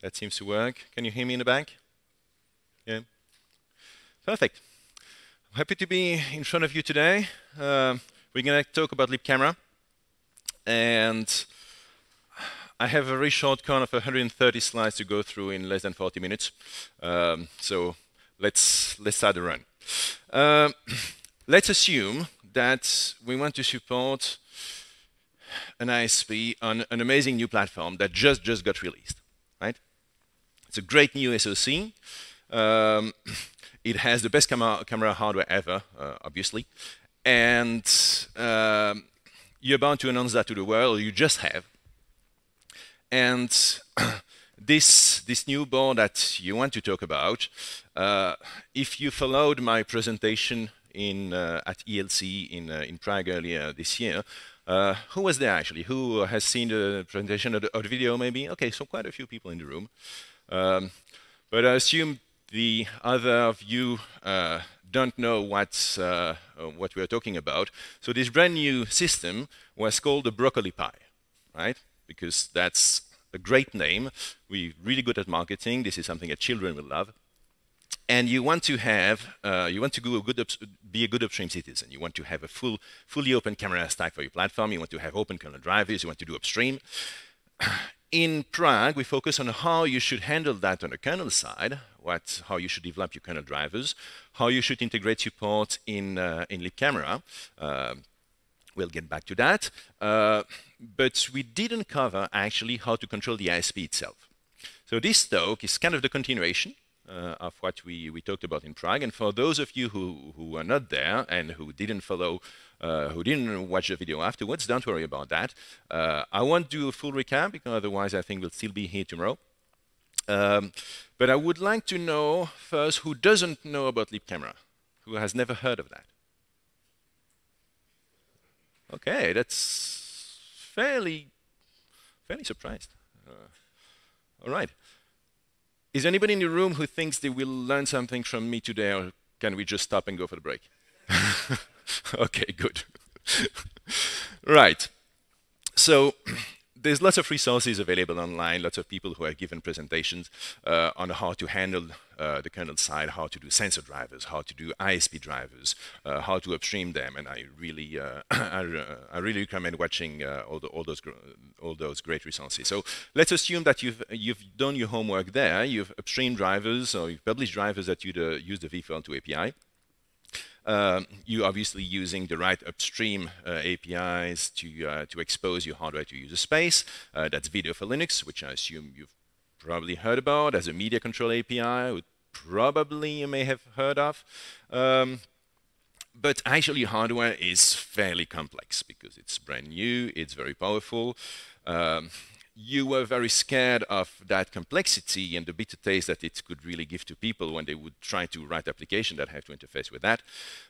That seems to work. Can you hear me in the back? Yeah. Perfect. I'm happy to be in front of you today. We're going to talk about libcamera. And I have a very short kind of 130 slides to go through in less than 40 minutes. So let's start the run. Let's assume that we want to support an ISP on an amazing new platform that just got released, right? It's a great new SoC. It has the best camera hardware ever, obviously. And you're about to announce that to the world, or you just have. And this new board that you want to talk about, if you followed my presentation in at ELC in Prague earlier this year, who was there actually? Who has seen the presentation or the video maybe? Okay, so quite a few people in the room. But I assume the other of you don't know what we're talking about. So this brand new system was called the Broccoli Pie, right? Because that's a great name. We're really good at marketing. This is something that children will love. And you want to have, you want to go be a good upstream citizen. You want to have a fully open camera stack for your platform. You want to have open kernel drivers. You want to do upstream. In Prague, we focus on how you should handle that on the kernel side, how you should develop your kernel drivers, how you should integrate support in libcamera. We'll get back to that. But we didn't cover actually how to control the ISP itself. So this talk is kind of the continuation of what we talked about in Prague. And for those of you who are not there and who didn't follow, who didn't watch the video afterwards, don't worry about that. I won't do a full recap because otherwise I think we'll still be here tomorrow. But I would like to know first who doesn't know about libcamera, who has never heard of that. Okay, that's fairly surprised. All right. Is there anybody in the room who thinks they will learn something from me today, or can we just stop and go for the break? Okay, good. Right. So there's lots of resources available online, lots of people who have given presentations on how to handle the kernel side, how to do sensor drivers, how to do ISP drivers, how to upstream them, and I really, I really recommend watching all those great resources. So let's assume that you've done your homework there. You've upstreamed drivers, or you've published drivers that you use the V4L2 API. You're obviously using the right upstream APIs to expose your hardware to user space. That's video for Linux, which I assume you've probably heard about as a media control API, which probably you may have heard of. But actually, hardware is fairly complex because it's brand new, it's very powerful. You were very scared of that complexity and the bitter taste that it could really give to people when they would try to write applications that have to interface with that.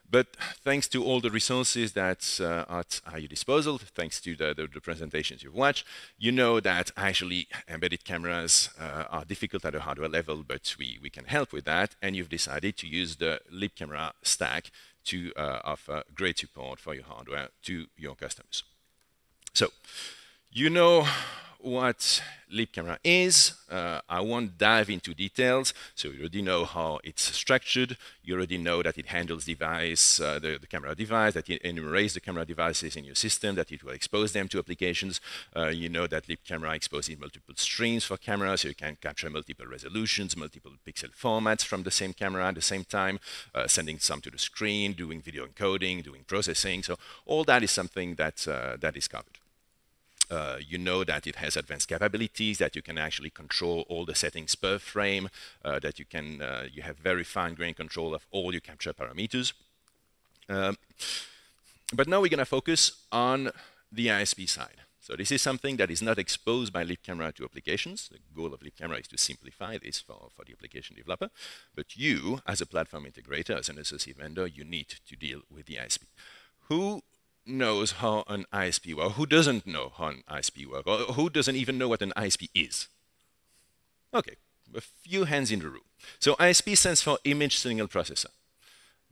But thanks to all the resources that are at your disposal, thanks to the presentations you've watched, you know that actually embedded cameras are difficult at a hardware level, but we can help with that. And you've decided to use the libcamera stack to offer great support for your hardware to your customers. So, you know what libcamera is. I won't dive into details, so you already know how it's structured. You already know that it handles device, the camera device, that it enumerates the camera devices in your system, that it will expose them to applications. You know that libcamera exposes multiple streams for cameras, so you can capture multiple resolutions, multiple pixel formats from the same camera at the same time, sending some to the screen, doing video encoding, doing processing. So all that is something that, that is covered. You know that it has advanced capabilities, that you can actually control all the settings per frame, that you can you have very fine-grained control of all your capture parameters. But now we're going to focus on the ISP side. So this is something that is not exposed by libcamera to applications. The goal of libcamera is to simplify this for the application developer. But you, as a platform integrator, as an SoC vendor, you need to deal with the ISP. Who knows how an ISP works? Who doesn't know how an ISP works? Or who doesn't even know what an ISP is? Okay, a few hands in the room. So ISP stands for Image Signal Processor.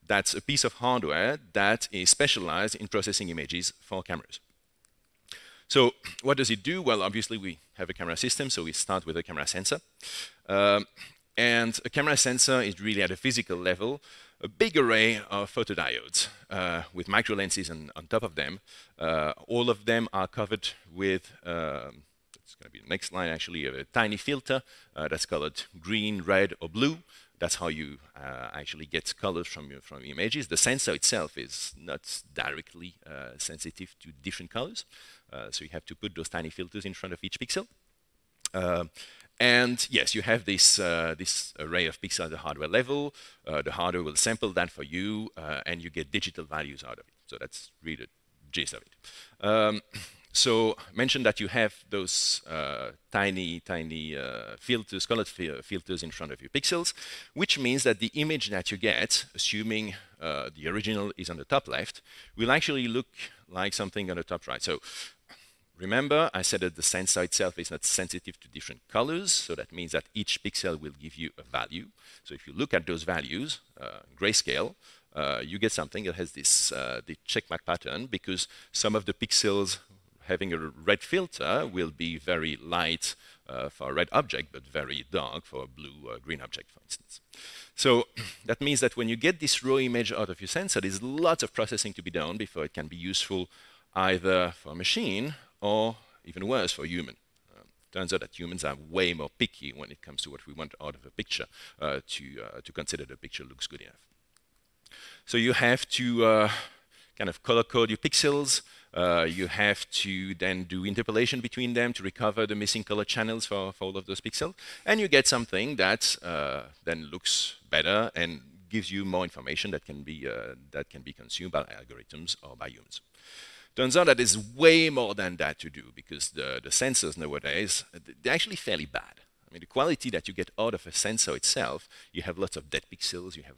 That's a piece of hardware that is specialized in processing images for cameras. So what does it do? Well, obviously we have a camera system, so we start with a camera sensor. And a camera sensor is really, at a physical level, a big array of photodiodes with microlenses on top of them. All of them are covered with, it's going to be the next line actually, a tiny filter that's colored green, red, or blue. That's how you actually get colors from images. The sensor itself is not directly sensitive to different colors, so you have to put those tiny filters in front of each pixel. And yes, you have this, this array of pixels at the hardware level. The hardware will sample that for you, and you get digital values out of it. So that's really the gist of it. So I mentioned that you have those tiny filters, colored filters in front of your pixels, which means that the image that you get, assuming the original is on the top left, will actually look like something on the top right. So remember, I said that the sensor itself is not sensitive to different colors, so that means that each pixel will give you a value. So if you look at those values, grayscale, you get something that has this the checkmark pattern, because some of the pixels having a red filter will be very light for a red object, but very dark for a blue or green object, for instance. So that means that when you get this raw image out of your sensor, there's lots of processing to be done before it can be useful either for a machine or, even worse, for a human. Turns out that humans are way more picky when it comes to what we want out of a picture to consider the picture looks good enough. So you have to kind of color code your pixels. You have to then do interpolation between them to recover the missing color channels for all of those pixels. And you get something that then looks better and gives you more information that can be consumed by algorithms or by humans. Turns out that there's way more than that to do, because the sensors nowadays, they're actually fairly bad. I mean, the quality that you get out of a sensor itself, you have lots of dead pixels, you have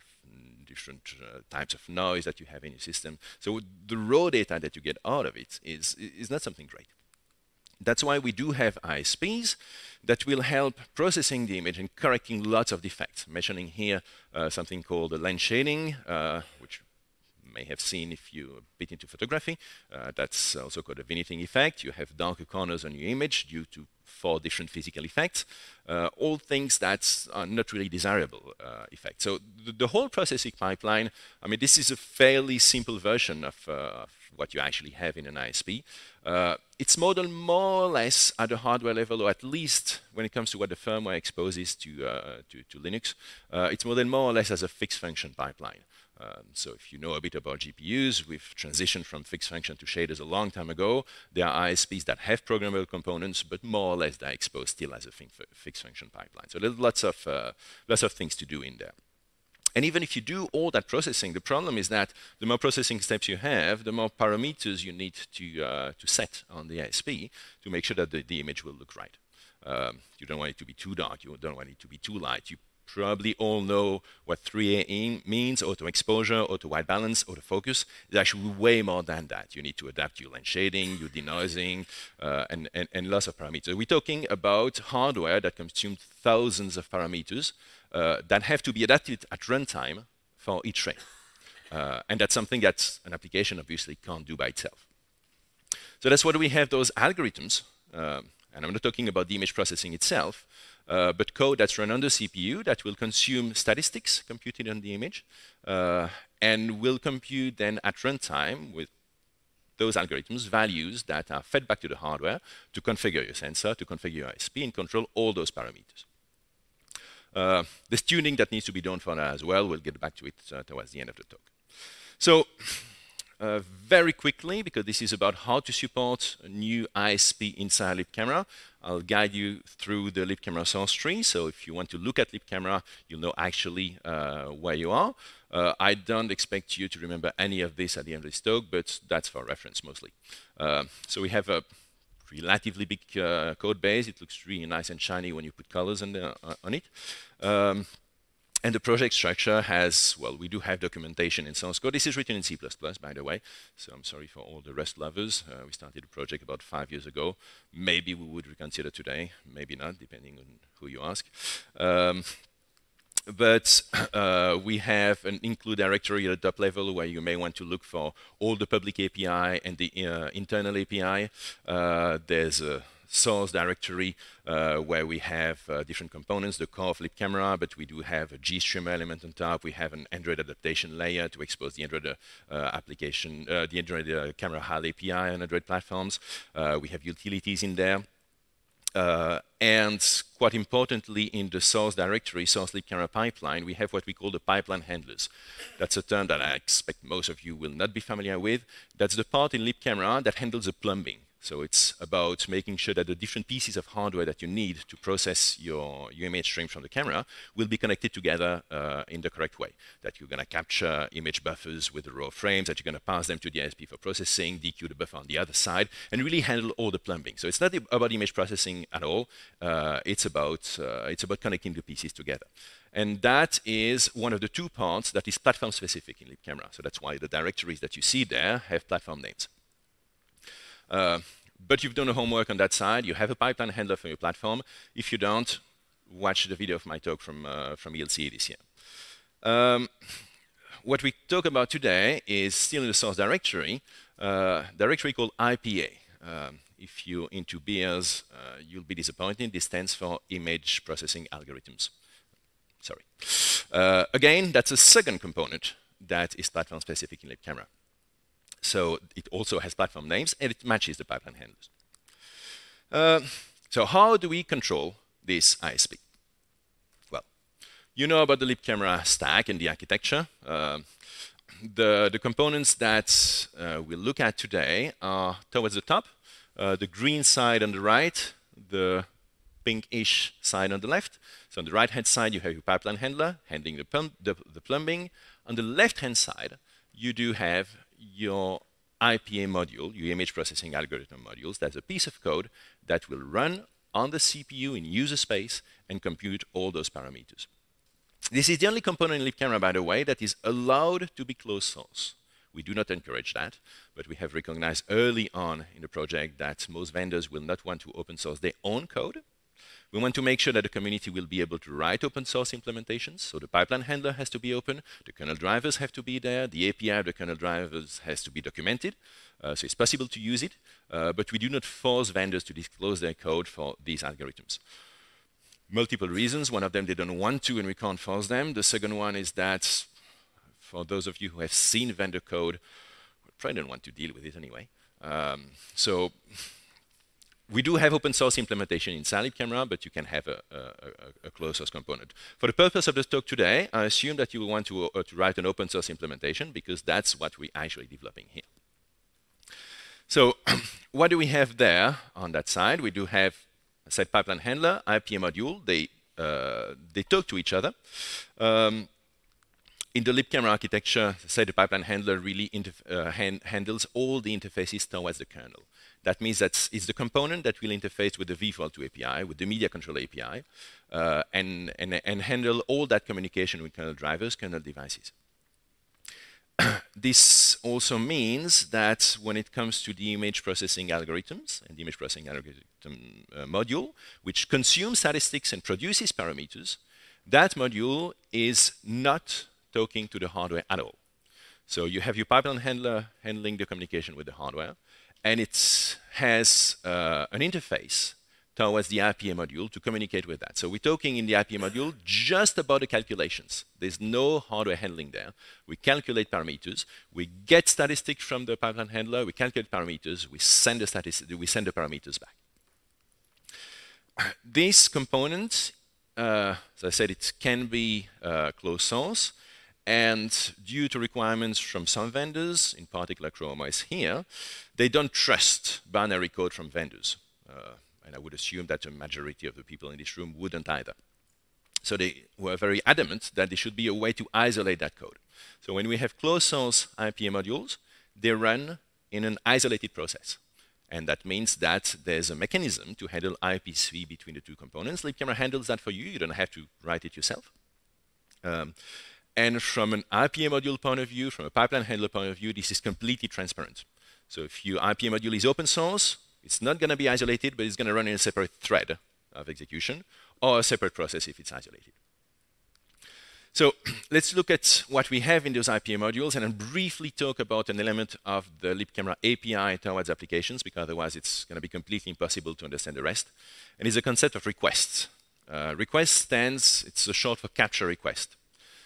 different types of noise that you have in your system. So the raw data that you get out of it is not something great. That's why we do have ISPs that will help processing the image and correcting lots of defects. Mentioning here something called the lens shading, which may have seen if you're a bit into photography. That's also called a vignetting effect. You have darker corners on your image due to 4 different physical effects, all things that are not really desirable effects. So the whole processing pipeline, I mean, this is a fairly simple version of what you actually have in an ISP. It's modeled more or less at the hardware level, or at least when it comes to what the firmware exposes to Linux, it's modeled more or less as a fixed function pipeline. So if you know a bit about GPUs, we've transitioned from fixed function to shaders a long time ago. There are ISPs that have programmable components, but more or less they're exposed still as a fixed function pipeline. So there's lots of things to do in there. And even if you do all that processing, the problem is that the more processing steps you have, the more parameters you need to set on the ISP to make sure that the image will look right. You don't want it to be too dark. You don't want it to be too light. You probably all know what 3A means: auto exposure, auto white balance, auto focus. There's actually way more than that. You need to adapt your lens shading, your denoising, and lots of parameters. We're talking about hardware that consumes thousands of parameters that have to be adapted at runtime for each frame. And that's something that an application obviously can't do by itself. So that's why we have those algorithms. And I'm not talking about the image processing itself, but code that's run on the CPU that will consume statistics computed on the image and will compute then at runtime with those algorithms values that are fed back to the hardware to configure your sensor, to configure your ISP, and control all those parameters. There's tuning that needs to be done for that as well. We'll get back to it towards the end of the talk. So very quickly, because this is about how to support a new ISP inside libcamera, I'll guide you through the libcamera source tree. So if you want to look at libcamera, you'll know actually where you are. I don't expect you to remember any of this at the end of this talk, but that's for reference mostly. So we have a relatively big code base. It looks really nice and shiny when you put colors on it. And the project structure has, well, we do have documentation in source code. This is written in C++, by the way, so I'm sorry for all the Rust lovers. We started the project about 5 years ago. Maybe we would reconsider today, maybe not, depending on who you ask. But we have an include directory at the top level where you may want to look for all the public API and the internal API. There's a source directory where we have different components, the core of libcamera, but we do have a GStreamer element on top. We have an Android adaptation layer to expose the Android application, the Android camera HAL API on Android platforms. We have utilities in there. And quite importantly, in the source directory, source libcamera pipeline, we have what we call the pipeline handlers. That's a term that I expect most of you will not be familiar with. That's the part in libcamera that handles the plumbing. So it's about making sure that the different pieces of hardware that you need to process your image stream from the camera will be connected together in the correct way. That you're going to capture image buffers with the raw frames, that you're going to pass them to the ISP for processing, DQ the buffer on the other side, and really handle all the plumbing. So it's not about image processing at all. It's about connecting the pieces together. And that is one of the two parts that is platform-specific in libcamera. So that's why the directories that you see there have platform names. But you've done the homework on that side. You have a pipeline handler for your platform. If you don't, watch the video of my talk from ELC this year. What we talk about today is still in the source directory, directory called IPA. If you're into beers, you'll be disappointed. This stands for Image Processing Algorithms. Sorry. Again, that's a second component that is platform-specific in libcamera. So it also has platform names, and it matches the pipeline handlers. So how do we control this ISP? Well, you know about the libcamera stack and the architecture. The components that we'll look at today are towards the top, the green side on the right, the pinkish side on the left. So on the right-hand side, you have your pipeline handler handling the plumbing. On the left-hand side, you do have your IPA module, your image processing algorithm modules. That's a piece of code that will run on the CPU in user space and compute all those parameters. This is the only component in libcamera, by the way, that is allowed to be closed source. We do not encourage that, but we have recognized early on in the project that most vendors will not want to open source their own code. We want to make sure that the community will be able to write open source implementations. So the pipeline handler has to be open, the kernel drivers have to be there, the API of the kernel drivers has to be documented. So it's possible to use it, but we do not force vendors to disclose their code for these algorithms. Multiple reasons. One of them, they don't want to and we can't force them. The second one is that for those of you who have seen vendor code, we probably don't want to deal with it anyway. So we do have open source implementation inside libcamera, but you can have a closed source component. For the purpose of this talk today, I assume that you will want to write an open source implementation because that's what we're actually developing here. So what do we have there on that side? We do have a set pipeline handler, IPA module. They talk to each other. In the libcamera architecture, say the pipeline handler really handles all the interfaces towards the kernel. That means that it's the component that will interface with the V4L2 API, with the media control API, and handle all that communication with kernel drivers, kernel devices. This also means that when it comes to the image processing algorithms and the image processing algorithm module, which consumes statistics and produces parameters, that module is not talking to the hardware at all. So you have your pipeline handler handling the communication with the hardware, and it has an interface towards the IPA module to communicate with that. So we're talking in the IPA module just about the calculations. There's no hardware handling there. We calculate parameters. We get statistics from the pipeline handler. We calculate parameters. We send the parameters back. This component, as I said, it can be closed source. And due to requirements from some vendors, in particular Chrome OS here, they don't trust binary code from vendors. And I would assume that the majority of the people in this room wouldn't either. So they were very adamant that there should be a way to isolate that code. So when we have closed source IPA modules, they run in an isolated process. And that means that there's a mechanism to handle IPv3 between the two components. Libcamera handles that for you. You don't have to write it yourself. And from an IPA module point of view, from a pipeline handler point of view, this is completely transparent. So if your IPA module is open source, it's not going to be isolated, but it's going to run in a separate thread of execution or a separate process if it's isolated. So let's look at what we have in those IPA modules, and I'll briefly talk about an element of the libcamera API towards applications, because otherwise it's going to be completely impossible to understand the rest. And it's a concept of requests. Request stands, it's a short for capture request.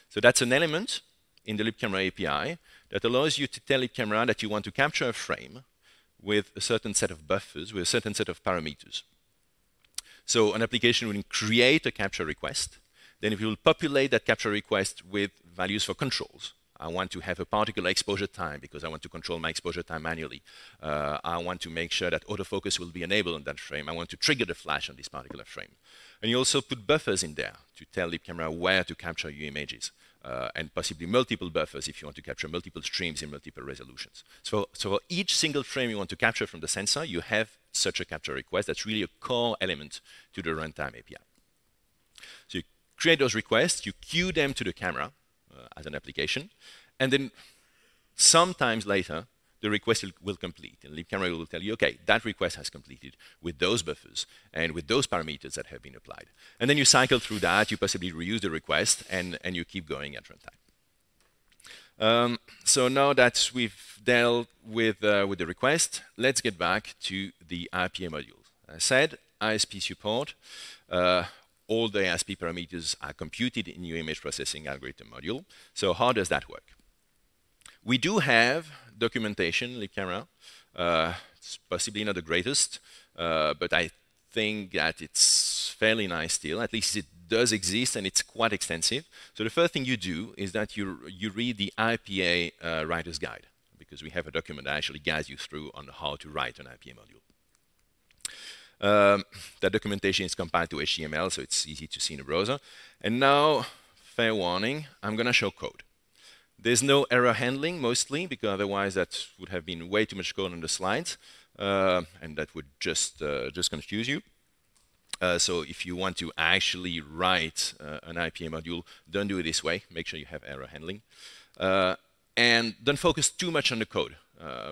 So that's an element in the libcamera API that allows you to tell libcamera that you want to capture a frame with a certain set of buffers, with a certain set of parameters. So an application will create a capture request. Then it will populate that capture request with values for controls. I want to have a particular exposure time because I want to control my exposure time manually. I want to make sure that autofocus will be enabled on that frame. I want to trigger the flash on this particular frame. And you also put buffers in there to tell libcamera where to capture your images, and possibly multiple buffers if you want to capture multiple streams in multiple resolutions. So for each single frame you want to capture from the sensor, you have such a capture request. That's really a core element to the runtime API. So you create those requests, you queue them to the camera as an application, and then sometimes later the request will complete, and libcamera will tell you, okay, that request has completed with those buffers and with those parameters that have been applied. And then you cycle through that, you possibly reuse the request, and you keep going at runtime. So now that we've dealt with the request, let's get back to the IPA module. As I said, ISP support. All the ISP parameters are computed in your image processing algorithm module. So how does that work? We do have documentation, libcamera. It's possibly not the greatest, but I think that it's fairly nice still. At least it does exist, and it's quite extensive. So the first thing you do is that you read the IPA writer's guide, because we have a document that actually guides you through on how to write an IPA module. That documentation is compiled to HTML, so it's easy to see in the browser. And now, fair warning, I'm going to show code. There's no error handling, mostly, because otherwise that would have been way too much code on the slides, and that would just confuse you. So if you want to actually write an IPA module, don't do it this way. Make sure you have error handling. And don't focus too much on the code.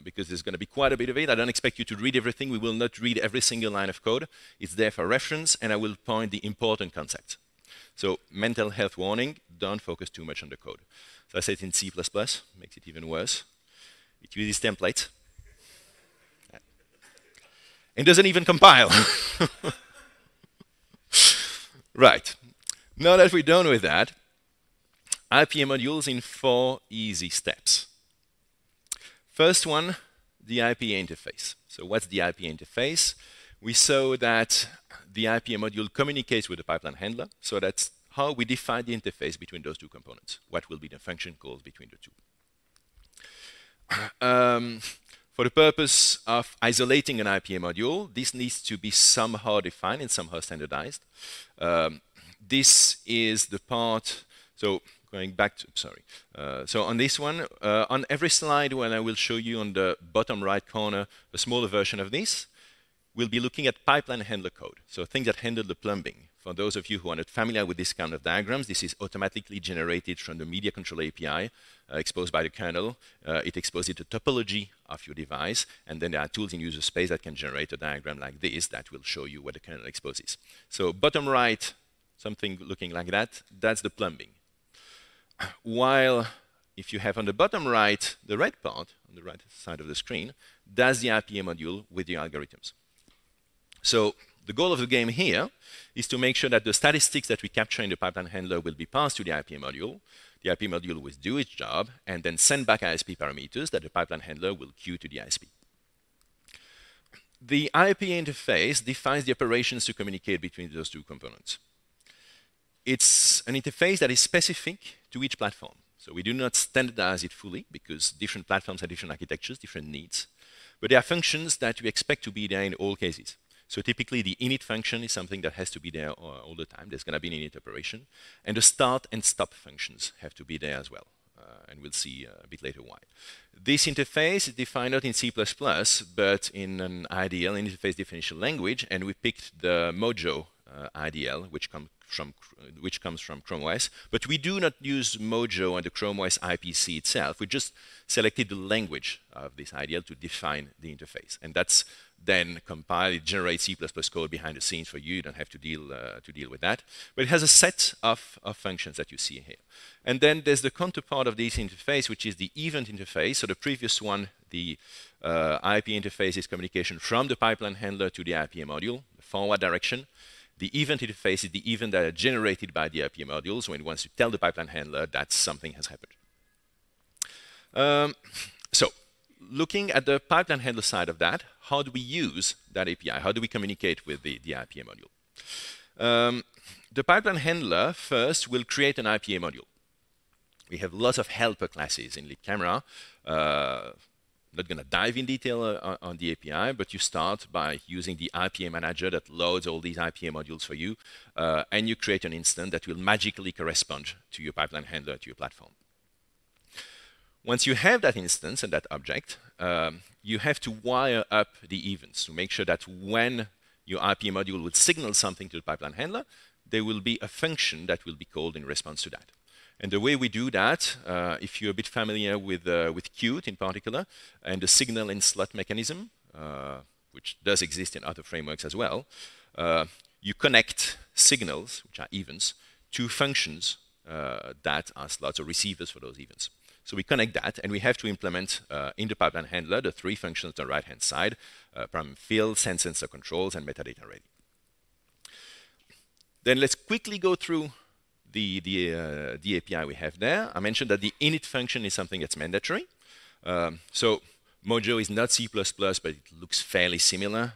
Because there's going to be quite a bit of it. I don't expect you to read everything. We will not read every single line of code. It's there for reference, and I will point the important concepts. So mental health warning, don't focus too much on the code. So I said in C++, makes it even worse. It uses templates. And doesn't even compile. Right. Now that we're done with that, IPA modules in 4 easy steps. First one, the IPA interface. So what's the IPA interface? We saw that the IPA module communicates with the pipeline handler. So that's how we define the interface between those two components. What will be the function calls between the two? For the purpose of isolating an IPA module, this needs to be somehow defined and somehow standardized. This is the part. So going back to, sorry. So on this one, on every slide when I will show you on the bottom right corner a smaller version of this, we'll be looking at pipeline handler code, so things that handle the plumbing. For those of you who are not familiar with this kind of diagrams, this is automatically generated from the media control API exposed by the kernel. It exposes the topology of your device, and then there are tools in user space that can generate a diagram like this that will show you what the kernel exposes. So bottom right, something looking like that, that's the plumbing. While if you have on the bottom right, the red part, on the right side of the screen, that's the IPA module with the algorithms. So the goal of the game here is to make sure that the statistics that we capture in the pipeline handler will be passed to the IPA module. The IPA module will do its job and then send back ISP parameters that the pipeline handler will queue to the ISP. The IPA interface defines the operations to communicate between those two components. It's an interface that is specific to each platform. So we do not standardize it fully because different platforms have different architectures, different needs. But there are functions that we expect to be there in all cases. So typically the init function is something that has to be there all the time. There's going to be an init operation. And the start and stop functions have to be there as well. And we'll see a bit later why. This interface is defined not in C++, but in an IDL, interface definition language, and we picked the Mojo IDL, which comes from Chrome OS. But we do not use Mojo and the Chrome OS IPC itself. We just selected the language of this IDL to define the interface, and that's then compiled, generates C++ code behind the scenes for you. You don't have to deal with that. But it has a set of functions that you see here. And then there's the counterpart of this interface, which is the event interface. So the previous one, the IP interface is communication from the pipeline handler to the IPA module, the forward direction. The event interface is the event that are generated by the IPA module. So when it wants to tell the pipeline handler that something has happened. Looking at the pipeline handler side of that, how do we use that API? How do we communicate with the IPA module? The pipeline handler first will create an IPA module. We have lots of helper classes in libcamera. Not going to dive in detail on the API, but you start by using the IPA manager that loads all these IPA modules for you, and you create an instance that will magically correspond to your pipeline handler, to your platform. Once you have that instance and that object, you have to wire up the events to make sure that when your IPA module would signal something to the pipeline handler, there will be a function that will be called in response to that. And the way we do that, if you're a bit familiar with Qt in particular, and the signal and slot mechanism, which does exist in other frameworks as well, you connect signals, which are events, to functions that are slots or receivers for those events. So we connect that, and we have to implement in the pipeline handler the three functions on the right-hand side, from fill, sense sensor controls, and metadata ready. Then let's quickly go through the API we have there. I mentioned that the init function is something that's mandatory. So Mojo is not C++, but it looks fairly similar.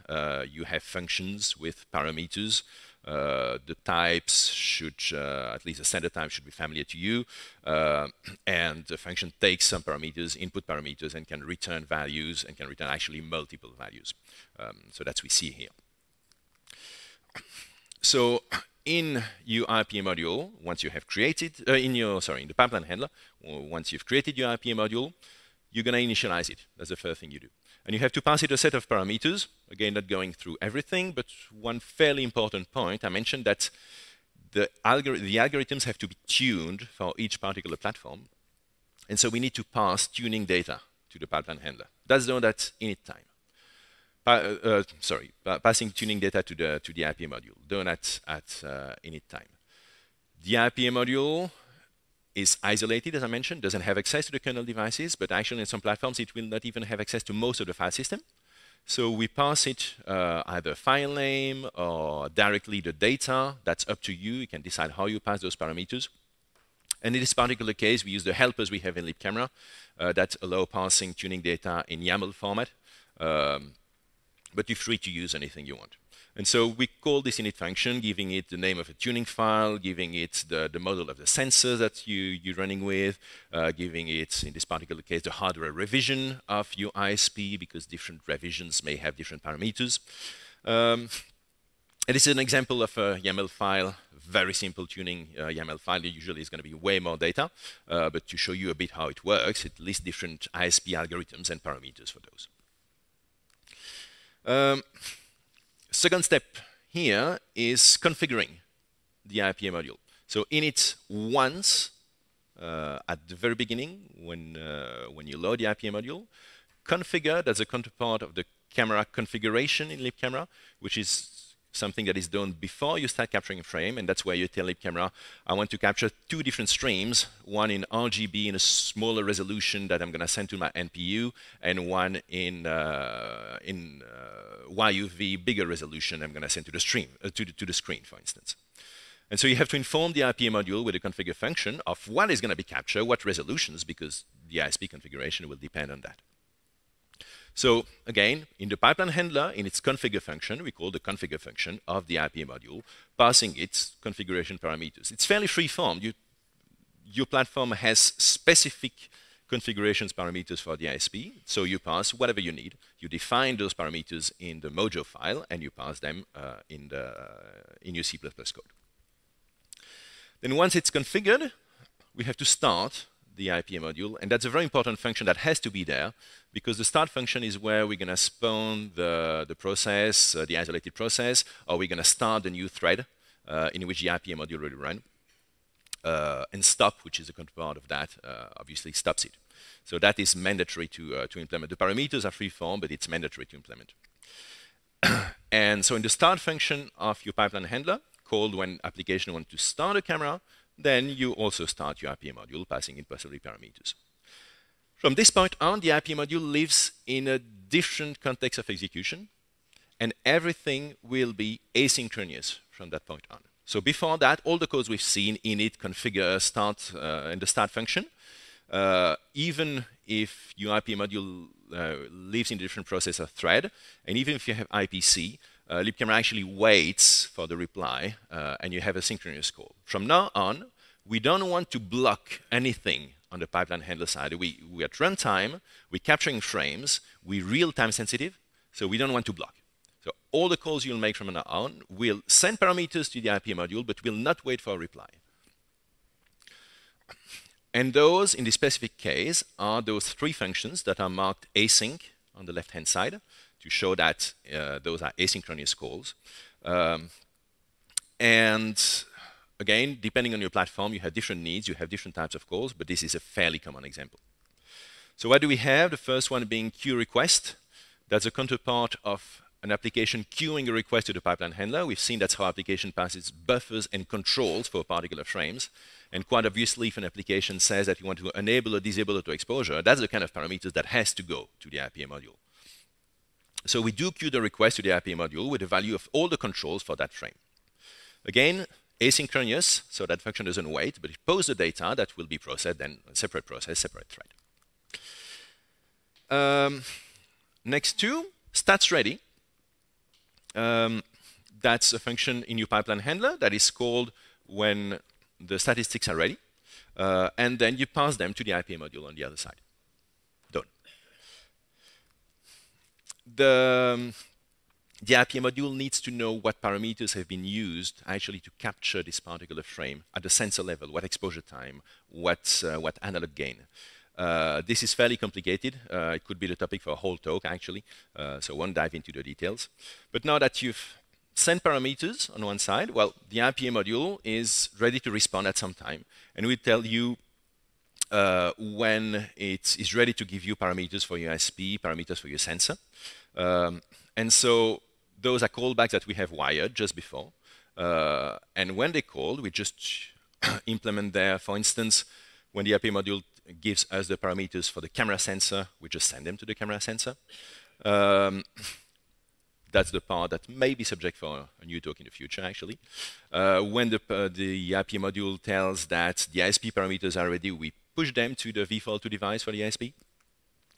You have functions with parameters. The types should, at least the standard type should be familiar to you. And the function takes some parameters, input parameters, and can return values, and can return actually multiple values. So that's what we see here. So in your IPA module, once you have created, in the pipeline handler, once you've created your IPA module, you're going to initialize it. That's the first thing you do. And you have to pass it a set of parameters. Again, not going through everything, but one fairly important point. I mentioned that the algorithms have to be tuned for each particular platform. And so we need to pass tuning data to the pipeline handler. That's done at init time. Passing tuning data to the IPA module, done at init time. The IPA module is isolated, as I mentioned, doesn't have access to the kernel devices, but actually in some platforms it will not even have access to most of the file system. So we pass it either file name or directly the data. That's up to you. You can decide how you pass those parameters. And in this particular case, we use the helpers we have in libcamera that allow passing tuning data in YAML format. But you're free to use anything you want. And so we call this init function, giving it the name of a tuning file, giving it the model of the sensor that you're running with, giving it, in this particular case, the hardware revision of your ISP, because different revisions may have different parameters. And this is an example of a YAML file, very simple tuning YAML file. Usually it's going to be way more data, but to show you a bit how it works, it lists different ISP algorithms and parameters for those. Second step here is configuring the IPA module. So init once at the very beginning when you load the IPA module, configure, that's a counterpart of the camera configuration in libcamera, which is something that is done before you start capturing a frame, and that's where you tell libcamera, I want to capture two different streams, one in RGB in a smaller resolution that I'm going to send to my NPU, and one in YUV bigger resolution I'm going to send to the stream, to the screen, for instance. And so you have to inform the IPA module with a configure function of what is going to be captured, what resolutions, because the ISP configuration will depend on that. So again, in the pipeline handler, in its configure function, we call the configure function of the IPA module, passing its configuration parameters. It's fairly free-form. Your platform has specific configurations parameters for the ISP, so you pass whatever you need. You define those parameters in the Mojo file, and you pass them in your C++ code. Then once it's configured, we have to start the IPA module. And that's a very important function that has to be there, because the start function is where we're going to spawn the process, the isolated process, or we're going to start a new thread in which the IPA module will run. And stop, which is a counterpart of that, obviously stops it. So that is mandatory to implement. The parameters are free-form, but it's mandatory to implement. And so in the start function of your pipeline handler, called when application wants to start a camera, then you also start your IPA module, passing in possibly parameters. From this point on, the IPA module lives in a different context of execution, and everything will be asynchronous from that point on. So before that, all the codes we've seen, init, configure, start, and the start function, even if your IPA module lives in a different process or thread, and even if you have IPC, libcamera actually waits for the reply, and you have a synchronous call. From now on, we don't want to block anything on the pipeline handler side. We're at runtime, we're capturing frames, we're real-time sensitive, so we don't want to block. So all the calls you'll make from now on will send parameters to the IPA module, but will not wait for a reply. And those, in this specific case, are those three functions that are marked async on the left-hand side, to show that those are asynchronous calls. And again, depending on your platform, you have different needs, you have different types of calls, but this is a fairly common example. So what do we have? The first one being queue request. That's a counterpart of an application queuing a request to the pipeline handler. We've seen that's how application passes buffers and controls for particular frames. And quite obviously, if an application says that you want to enable or disable auto-exposure, that's the kind of parameters that has to go to the IPA module. So we do queue the request to the IPA module with the value of all the controls for that frame. Again, asynchronous, so that function doesn't wait, but it posts the data that will be processed, then a separate process, separate thread. Next two, stats ready. That's a function in your pipeline handler that is called when the statistics are ready, and then you pass them to the IPA module on the other side. The IPA module needs to know what parameters have been used actually to capture this particular frame at the sensor level, what exposure time, what analog gain. This is fairly complicated. It could be the topic for a whole talk, actually, so I won't dive into the details. But now that you've sent parameters on one side, well, the IPA module is ready to respond at some time, and we tell you when it is ready to give you parameters for your ISP, parameters for your sensor. And so those are callbacks that we have wired just before. And when they call, we just implement there. For instance, when the IPA module gives us the parameters for the camera sensor, we just send them to the camera sensor. That's the part that may be subject for a new talk in the future, actually. When the IPA module tells that the ISP parameters are ready, we push them to the V4L2 device for the ISP.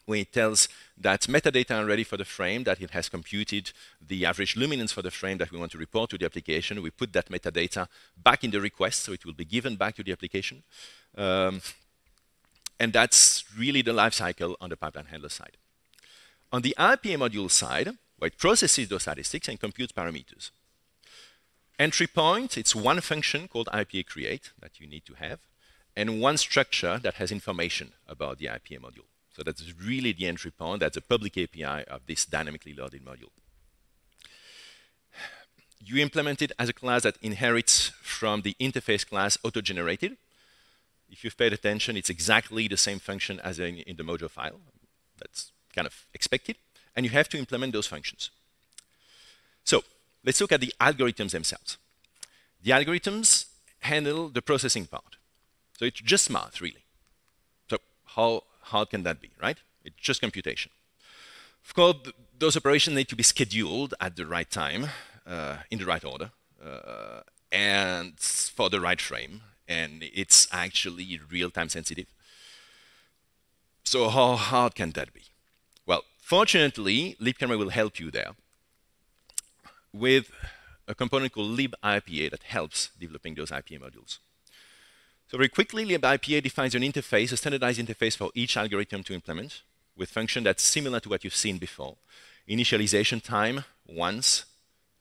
When it tells that metadata are ready for the frame, that it has computed the average luminance for the frame that we want to report to the application, we put that metadata back in the request, so it will be given back to the application. And that's really the life cycle on the pipeline handler side. On the IPA module side, where it processes those statistics and computes parameters. Entry point, it's one function called IPA create that you need to have, and one structure that has information about the IPA module. So that's really the entry point. That's a public API of this dynamically loaded module. You implement it as a class that inherits from the interface class auto-generated. If you've paid attention, it's exactly the same function as in the Mojo file. That's kind of expected. And you have to implement those functions. So let's look at the algorithms themselves. The algorithms handle the processing part. So it's just math, really. So how hard can that be, right? It's just computation. Of course, those operations need to be scheduled at the right time, in the right order, and for the right frame. And it's actually real-time sensitive. So how hard can that be? Well, fortunately, libcamera will help you there with a component called libipa that helps developing those IPA modules. So very quickly, libipa defines an interface, a standardized interface for each algorithm to implement with function that's similar to what you've seen before. Initialization time, once,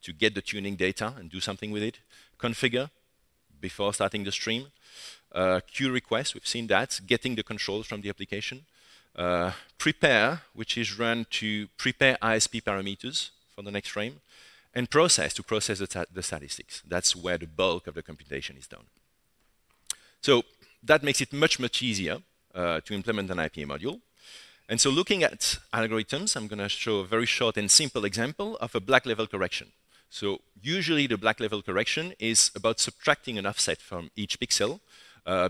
to get the tuning data and do something with it. Configure, before starting the stream. queue requests, we've seen that, getting the controls from the application. Prepare, which is run to prepare ISP parameters for the next frame. And process, to process the statistics. That's where the bulk of the computation is done. So that makes it much, much easier to implement an IPA module. And so looking at algorithms, I'm going to show a very short and simple example of a black level correction. So usually the black level correction is about subtracting an offset from each pixel,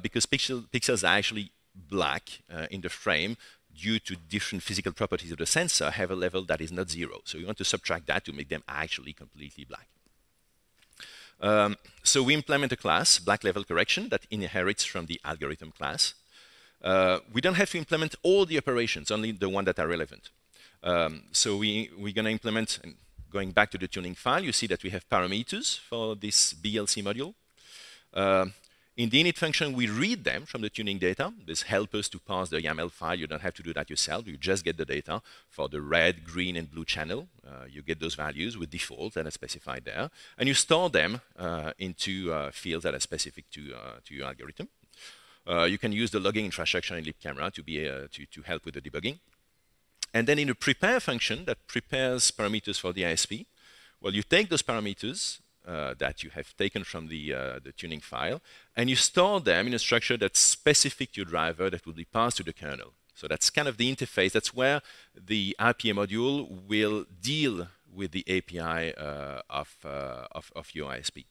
because pixels are actually black in the frame due to different physical properties of the sensor, have a level that is not zero. So you want to subtract that to make them actually completely black. So we implement a class, black level correction, that inherits from the algorithm class. We don't have to implement all the operations, only the ones that are relevant. So we're going to implement, and going back to the tuning file, you see that we have parameters for this BLC module. In the init function, we read them from the tuning data. This helps us to parse the YAML file. You don't have to do that yourself. You just get the data for the red, green, and blue channel. You get those values with default that are specified there. And you store them into fields that are specific to your algorithm. You can use the logging infrastructure in libcamera to help with the debugging. And then in the prepare function that prepares parameters for the ISP, well, you take those parameters that you have taken from the tuning file, and you store them in a structure that's specific to your driver that will be passed to the kernel. So that's kind of the interface. That's where the IPA module will deal with the API of your ISP.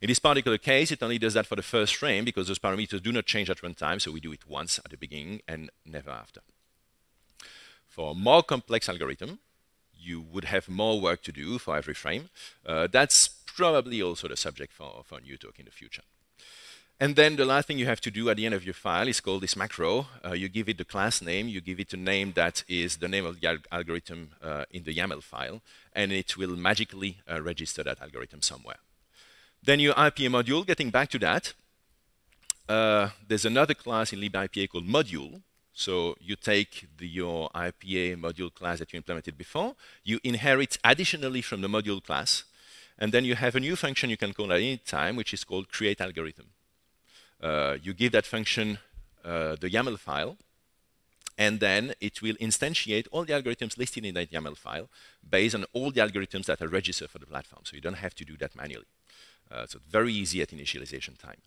In this particular case, it only does that for the first frame because those parameters do not change at runtime, so we do it once at the beginning and never after. For a more complex algorithm, you would have more work to do for every frame. That's probably also the subject for a new talk in the future. And then the last thing you have to do at the end of your file is call this macro. You give it the class name. You give it a name that is the name of the algorithm in the YAML file. And it will magically register that algorithm somewhere. Then your IPA module, getting back to that, there's another class in libIPA called module. So you take your IPA module class that you implemented before. You inherit additionally from the module class. And then you have a new function you can call at any time, which is called create algorithm. You give that function the YAML file, and then it will instantiate all the algorithms listed in that YAML file based on all the algorithms that are registered for the platform. So you don't have to do that manually. So very easy at initialization time.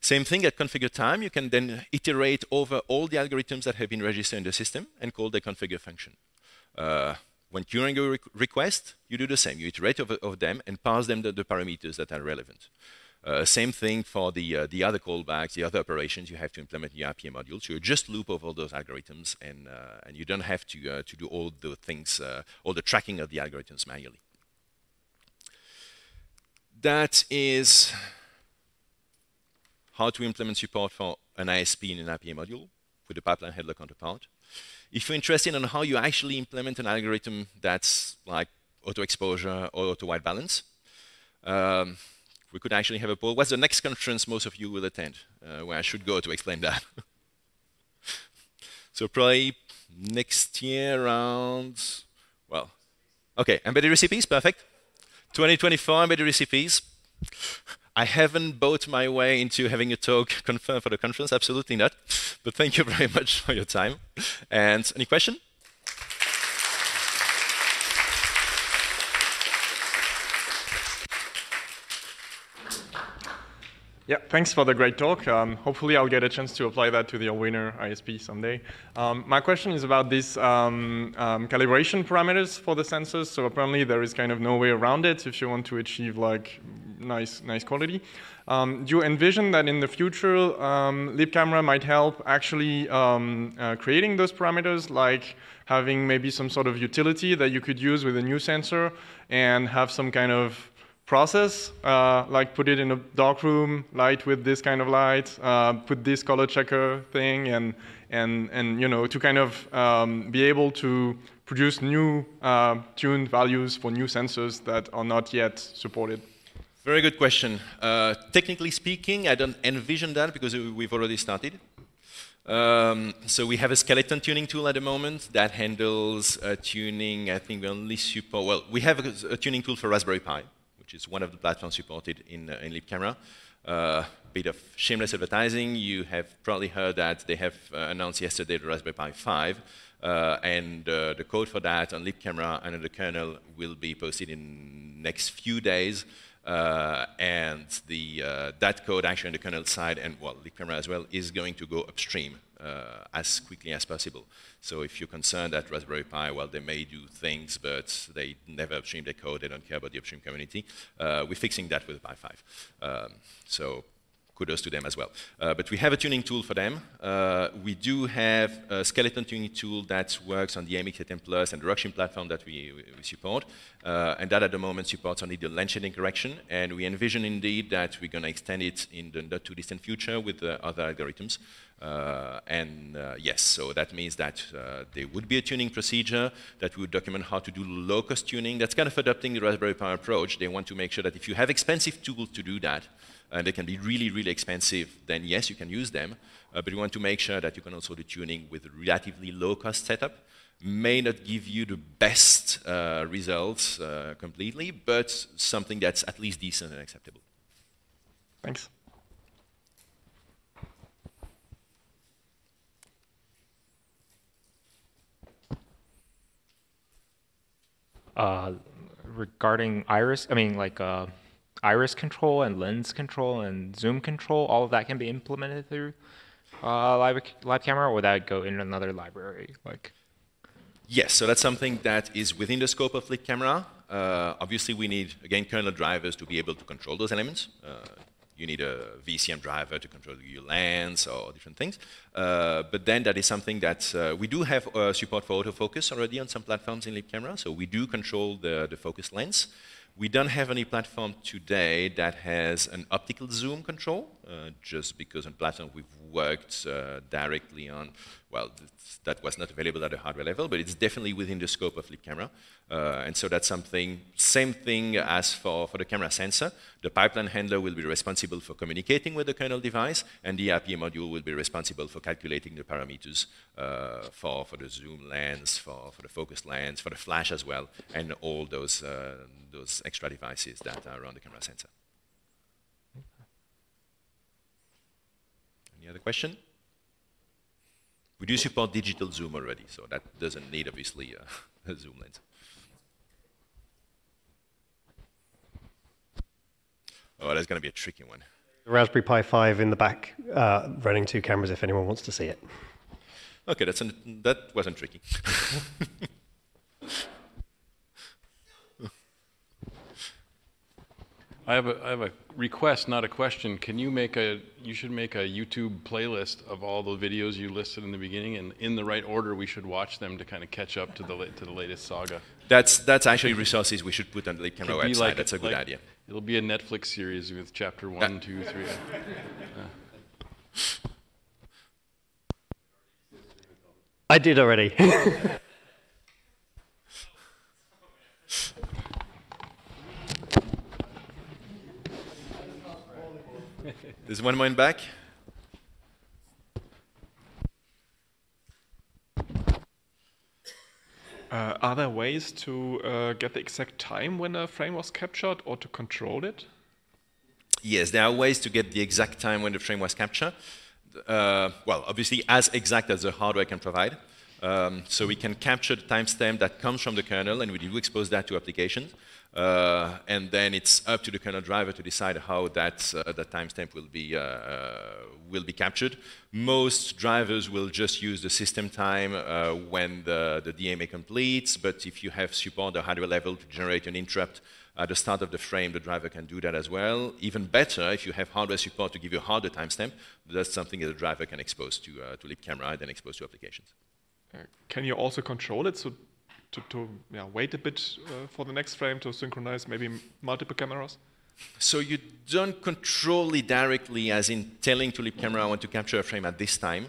Same thing at configure time. You can then iterate over all the algorithms that have been registered in the system and call the configure function. When queuing a request, you do the same. You iterate over them and pass them the parameters that are relevant. Same thing for the other callbacks, the other operations you have to implement in your IPA module. So you just loop over all those algorithms, and you don't have to do all the things, all the tracking of the algorithms manually. That is how to implement support for an ISP in an IPA module with the pipeline handler counterpart. If you're interested in how you actually implement an algorithm that's like auto-exposure or auto-white balance, we could actually have a poll. What's the next conference most of you will attend where I should go to explain that? So probably next year around, well, OK, Embedded Recipes, perfect. 2024 Embedded Recipes. I haven't bought my way into having a talk confirmed for the conference, absolutely not. But thank you very much for your time. And any question? Yeah, thanks for the great talk. Hopefully, I'll get a chance to apply that to the winner ISP someday. My question is about these calibration parameters for the sensors. So apparently, there is kind of no way around it if you want to achieve like nice quality. Do you envision that in the future, libcamera might help actually creating those parameters, like having maybe some sort of utility that you could use with a new sensor and have some kind of process, like put it in a dark room, light with this kind of light, put this color checker thing, and you know, to kind of be able to produce new tuned values for new sensors that are not yet supported? Very good question. Technically speaking, I don't envision that because we've already started. So we have a skeleton tuning tool at the moment that handles tuning. I think we only support, well, we have a tuning tool for Raspberry Pi, which is one of the platforms supported in libcamera. bit of shameless advertising. You have probably heard that they have announced yesterday the Raspberry Pi 5, and the code for that on libcamera and on the kernel will be posted in next few days. And the that code actually on the kernel side and well, libcamera as well is going to go upstream as quickly as possible. So if you're concerned that Raspberry Pi, well, they may do things, but they never upstream their code. They don't care about the upstream community. We're fixing that with Pi 5. So kudos to them as well. But we have a tuning tool for them. We do have a skeleton tuning tool that works on the MX7 Plus and the Ruxim platform that we support. And that at the moment supports only the lens shading correction. And we envision indeed that we're going to extend it in the not too distant future with other algorithms. Yes, so that means that there would be a tuning procedure that would document how to do low-cost tuning. That's kind of adopting the Raspberry Pi approach. They want to make sure that if you have expensive tools to do that, and they can be really, really expensive, then yes, you can use them. But you want to make sure that you can also do tuning with a relatively low-cost setup. May not give you the best results completely, but something that's at least decent and acceptable. Thanks. Regarding iris, I mean, like iris control and lens control and zoom control, all of that can be implemented through libcamera, or would that go in another library? Like, yes, so that's something that is within the scope of libcamera. Obviously, we need again kernel drivers to be able to control those elements. You need a VCM driver to control your lens or different things. But then that is something that we do have support for autofocus already on some platforms in libcamera. So we do control the focus lens. We don't have any platform today that has an optical zoom control, just because on platform we've worked directly on, well, that was not available at the hardware level, but it's definitely within the scope of libcamera. And so that's something, same thing as for the camera sensor. The pipeline handler will be responsible for communicating with the kernel device, and the IPA module will be responsible for calculating the parameters for the zoom lens, for the focus lens, for the flash as well, and all those extra devices that are on the camera sensor. Any other question? We do support digital zoom already, so that doesn't need, obviously, a zoom lens. Oh, that's going to be a tricky one. The Raspberry Pi 5 in the back, running two cameras if anyone wants to see it. OK, that wasn't tricky. I have a request, not a question. Can you make a? You should make a YouTube playlist of all the videos you listed in the beginning, and in the right order, we should watch them to kind of catch up to the latest saga. That's actually resources we should put on the libcamera website. Like, that's a good idea. It'll be a Netflix series with chapter 1, 2, 3. I did already. There's one more in back. Are there ways to get the exact time when a frame was captured or to control it? Yes, there are ways to get the exact time when the frame was captured. Well, obviously, as exact as the hardware can provide. So we can capture the timestamp that comes from the kernel, and we do expose that to applications. And then it's up to the kernel driver to decide how that timestamp will be captured. Most drivers will just use the system time when the DMA completes, but if you have support at hardware level to generate an interrupt at the start of the frame, the driver can do that as well. Even better, if you have hardware support to give you a harder timestamp, that's something that the driver can expose to libcamera and then expose to applications. Can you also control it? So to wait a bit for the next frame to synchronize maybe multiple cameras? So you don't control it directly, as in telling to libcamera, I want to capture a frame at this time.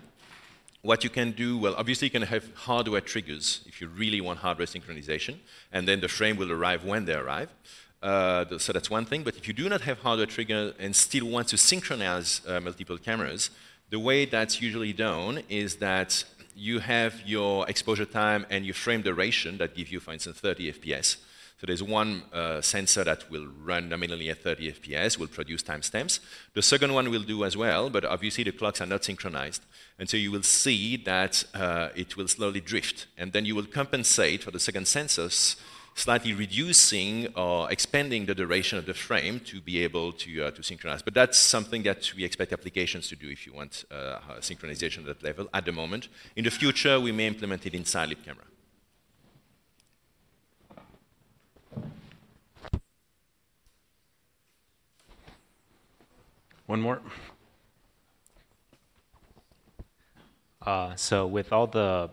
What you can do, well, obviously you can have hardware triggers if you really want hardware synchronization, and then the frame will arrive when they arrive. So that's one thing. But if you do not have hardware trigger and still want to synchronize multiple cameras, the way that's usually done is that you have your exposure time and your frame duration that give you, for instance, 30 FPS. So there's one sensor that will run nominally at 30 FPS, will produce timestamps. The second one will do as well, but obviously the clocks are not synchronized. And so you will see that it will slowly drift. And then you will compensate for the second sensor, slightly reducing or expanding the duration of the frame to be able to synchronize. But that's something that we expect applications to do if you want synchronization at that level at the moment. In the future, we may implement it inside libcamera. One more. So with all the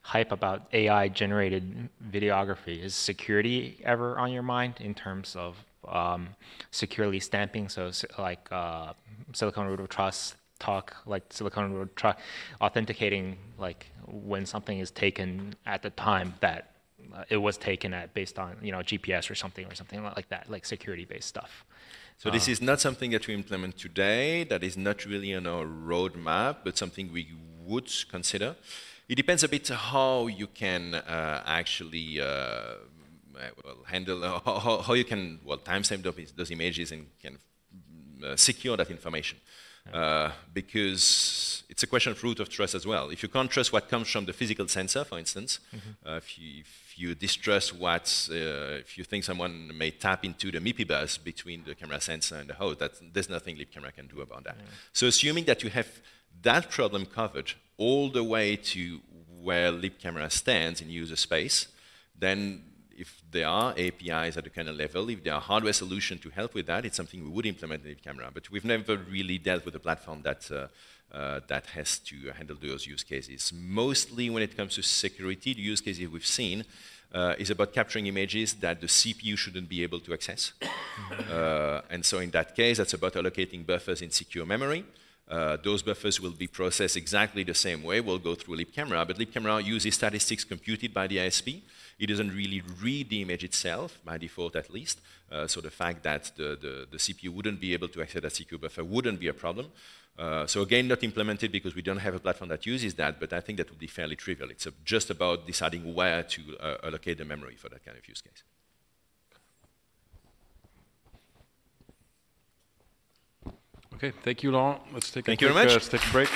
hype about AI-generated videography, is security ever on your mind in terms of securely stamping? So like Silicon Root of Trust talk, like Silicon Root of Trust, authenticating like when something is taken at the time that it was taken at, based on GPS or something like that, like security-based stuff. So this is not something that we implement today. That is not really on our roadmap, but something we would consider. It depends a bit how you can actually handle, how you can timestamp those images and can secure that information, because it's a question of root of trust as well. If you can't trust what comes from the physical sensor, for instance, if you distrust what, if you think someone may tap into the MIPI bus between the camera sensor and the host, there's nothing libcamera can do about that. Yeah. So assuming that you have that problem covered all the way to where libcamera stands in user space, then if there are APIs at the kernel level, if there are hardware solutions to help with that, it's something we would implement in libcamera. But we've never really dealt with a platform that that has to handle those use cases. Mostly when it comes to security, the use cases we've seen is about capturing images that the CPU shouldn't be able to access. And so in that case, that's about allocating buffers in secure memory. Those buffers will be processed exactly the same way. We'll go through libcamera, but libcamera uses statistics computed by the ISP. It doesn't really read the image itself, by default at least. So the fact that the CPU wouldn't be able to access that secure buffer wouldn't be a problem. So again, not implemented because we don't have a platform that uses that, but I think that would be fairly trivial. It's just about deciding where to allocate the memory for that kind of use case. Okay, thank you, Laurent. Let's take a break.